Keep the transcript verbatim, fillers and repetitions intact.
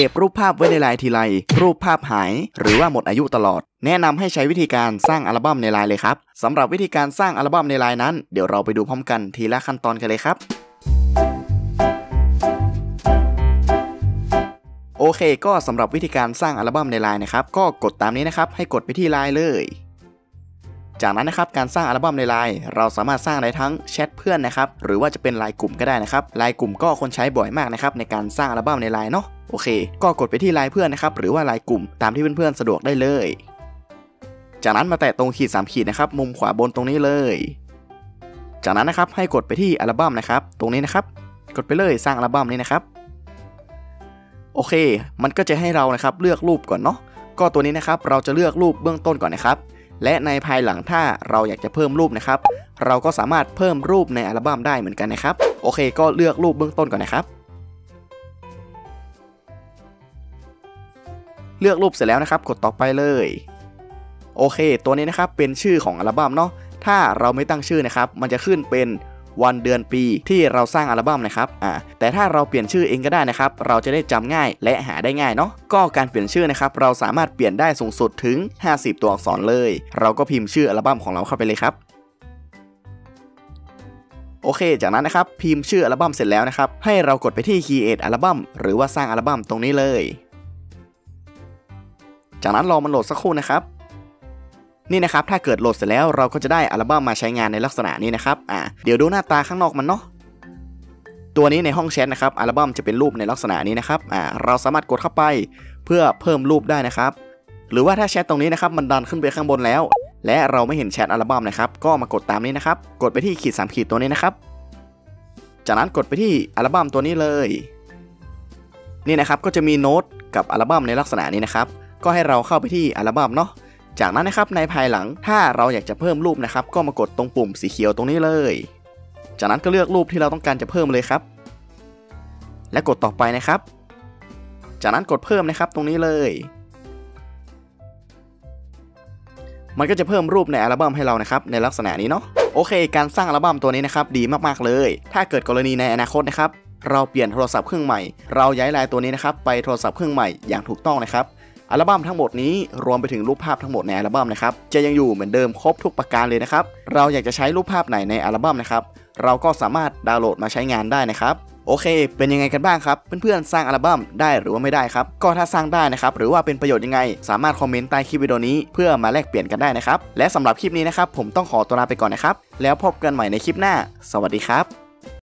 เก็บรูปภาพไว้ในไลน์ทีไรรูปภาพหายหรือว่าหมดอายุตลอดแนะนำให้ใช้วิธีการสร้างอัลบั้มในไลน์เลยครับสำหรับวิธีการสร้างอัลบั้มในไลน์นั้นเดี๋ยวเราไปดูพร้อมกันทีละขั้นตอนกันเลยครับโอเคก็สำหรับวิธีการสร้างอัลบั้มในไลน์นะครับก็กดตามนี้นะครับให้กดไปที่ไลน์เลยจากนั้นนะครับการสร้างอัลบั้มในไลน์เราสามารถสร้างได้ทั้งแชทเพื่อนนะครับหรือว่าจะเป็นไลน์กลุ่มก็ได้นะครับไลน์กลุ่มก็คนใช้บ่อยมากนะครับในการสร้างอัลบั้มในไลน์เนาะโอเคก็กดไปที่ไลน์เพื่อนนะครับหรือว่าไลน์กลุ่มตามที่เพื่อนๆสะดวกได้เลยจากนั้นมาแตะตรงขีดสามขีดนะครับมุมขวาบนตรงนี้เลยจากนั้นนะครับให้กดไปที่อัลบั้มนะครับตรงนี้นะครับกดไปเลยสร้างอัลบั้มนี้นะครับโอเคมันก็จะให้เรานะครับเลือกรูปก่อนเนาะก็ตัวนี้นะครับเราจะเลือกรูปเบื้องต้นก่อนนะครับและในภายหลังถ้าเราอยากจะเพิ่มรูปนะครับเราก็สามารถเพิ่มรูปในอัลบั้มได้เหมือนกันนะครับโอเคก็เลือกรูปเบื้องต้นก่อนนะครับเลือกรูปเสร็จแล้วนะครับกดต่อไปเลยโอเคตัวนี้นะครับเป็นชื่อของอัลบั้มเนาะถ้าเราไม่ตั้งชื่อนะครับมันจะขึ้นเป็นวันเดือนปีที่เราสร้างอัลบั้มนะครับอ่าแต่ถ้าเราเปลี่ยนชื่อเองก็ได้นะครับเราจะได้จำง่ายและหาได้ง่ายเนาะก็การเปลี่ยนชื่อนะครับเราสามารถเปลี่ยนได้สูงสุดถึงห้าสิบตัวอักษรเลยเราก็พิมพ์ชื่ออัลบั้มของเราเข้าไปเลยครับโอเคจากนั้นนะครับพิมพ์ชื่ออัลบั้มเสร็จแล้วนะครับให้เรากดไปที่ Create อัลบั้มหรือว่าสร้างอัลบั้มตรงนี้เลยจากนั้นรอมันโหลดสักครู่นะครับนี่นะครับถ้าเกิดโหลดเสร็จแล้วเราก็จะได้อัลบั้มมาใช้งานในลักษณะนี้นะครับอ่าเดี๋ยวดูหน้าตาข้างนอกมันเนาะตัวนี้ในห้องแชทนะครับอัลบั้มจะเป็นรูปในลักษณะนี้นะครับอ่าเราสามารถกดเข้าไปเพื่อเพิ่มรูปได้นะครับหรือว่าถ้าแชทตรงนี้นะครับมันดันขึ้นไปข้างบนแล้วและเราไม่เห็นแชทอัลบั้มนะครับก็มากดตามนี้นะครับกดไปที่ขีดสามขีดตัวนี้นะครับจากนั้นกดไปที่อัลบั้มตัวนี้เลยนี่นะครับก็จะมีโน้ตกับอัลบั้มในลักษณะนี้นะครับก็ให้เราเข้าไปที่อัลบั้มเนาะจากนั้นนะครับในภายหลังถ้าเราอยากจะเพิ่มรูปนะครับก็มากดตรงปุ่มสีเขียวตรงนี้เลยจากนั้นก็เลือกรูปที่เราต้องการจะเพิ่มเลยครับและกดต่อไปนะครับจากนั้นกดเพิ่มนะครับตรงนี้เลยมันก็จะเพิ่มรูปในอัลบั้มให้เรานะครับในลักษณะนี้เนาะโอเคการสร้างอัลบั้มตัวนี้นะครับดีมากๆเลยถ้าเกิดกรณีในอนาคตนะครับเราเปลี่ยนโทรศัพท์เครื่องใหม่เราย้ายไลน์ตัวนี้นะครับไปโทรศัพท์เครื่องใหม่อย่างถูกต้องนะครับอัลบั้มทั้งหมดนี้รวมไปถึงรูปภาพทั้งหมดในอัลบั้มนะครับจะยังอยู่เหมือนเดิมครบทุกประการเลยนะครับเราอยากจะใช้รูปภาพไหนในอัลบั้มนะครับเราก็สามารถดาวน์โหลดมาใช้งานได้นะครับโอเคเป็นยังไงกันบ้างครับเพื่อนๆสร้างอัลบั้มได้หรือว่าไม่ได้ครับก็ถ้าสร้างได้นะครับหรือว่าเป็นประโยชน์ยังไงสามารถคอมเมนต์ใต้คลิปวิดีโอนี้เพื่อมาแลกเปลี่ยนกันได้นะครับและสำหรับคลิปนี้นะครับผมต้องขอตัวลาไปก่อนนะครับแล้วพบกันใหม่ในคลิปหน้าสวัสดีครับ